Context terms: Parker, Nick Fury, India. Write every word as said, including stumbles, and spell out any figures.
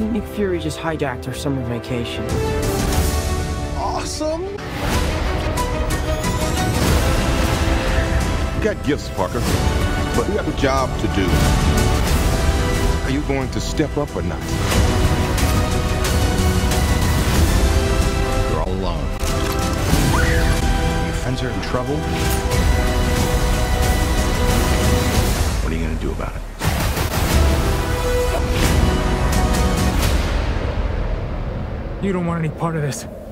Nick Fury just hijacked our summer vacation. Awesome! You got gifts, Parker, but we have a job to do. Are you going to step up or not? You're all alone. Your friends are in trouble. What are you going to do about it? You don't want any part of this.